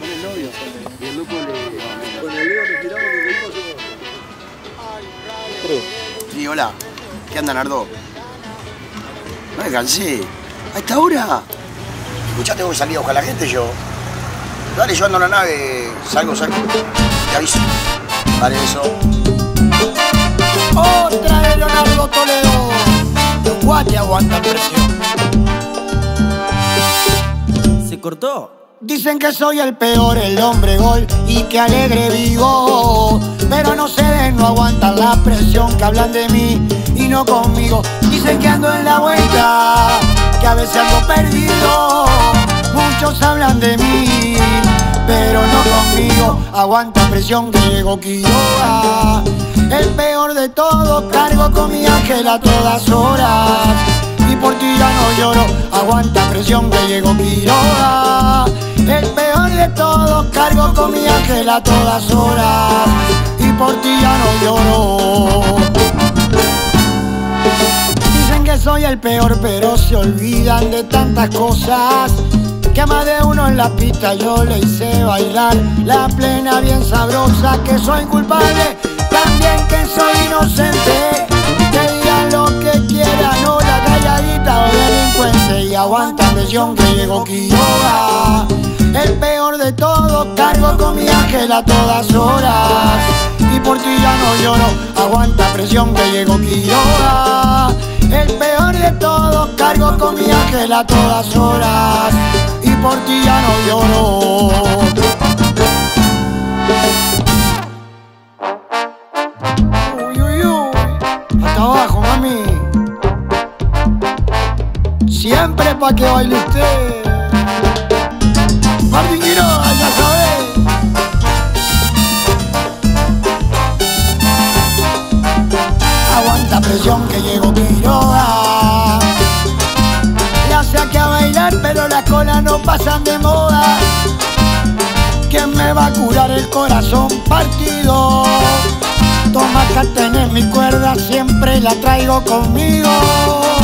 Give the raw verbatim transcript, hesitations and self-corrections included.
Y el loco le... Con el dedo que tiraba que dijo yo... Sí, hola. ¿Qué anda, Nardo? No me cansé. ¿A esta hora? Escuchá, tengo que salir a buscar a la gente yo. Dale, yo ando a la nave. Salgo, salgo. Te aviso. Dale, eso. Otra de Leonardo Toledo. Tu guate aguanta presión. Se cortó. Dicen que soy el peor, el hombre gol, y que alegre vivo. Pero no se den, no aguantan la presión, que hablan de mí y no conmigo. Dicen que ando en la vuelta, que a veces ando perdido. Muchos hablan de mí, pero no conmigo. Aguanta presión, que llegó Quiroga, el peor de todos. Cargo con mi ángel a todas horas, y por ti ya no lloro. Aguanta presión, que llegó Quiroga, el peor de todos. Cargo con mi ángel a todas horas, y por ti ya no lloro. Dicen que soy el peor, pero se olvidan de tantas cosas, que a más de uno en la pista yo le hice bailar la plena bien sabrosa. Que soy culpable, también que soy inocente. Que digan lo que quieran, o la calladita o delincuente. Y aguanta presión, que llegó Quiroga, el peor de todos. Cargo con mi ángel a todas horas, y por ti ya no lloro. Aguanta presión, que llegó Quiroga, el peor de todos. Cargo con mi ángel a todas horas, y por ti ya no lloro. Uy, uy, uy. Hasta abajo, mami. Siempre pa' que baile usted. Martín Quiroga, ya sabés. Aguanta presión, que llegó Quiroga. La saqué a bailar, pero las colas no pasan de moda. ¿Quién me va a curar el corazón partido? Toma carta en mi cuerda, siempre la traigo conmigo.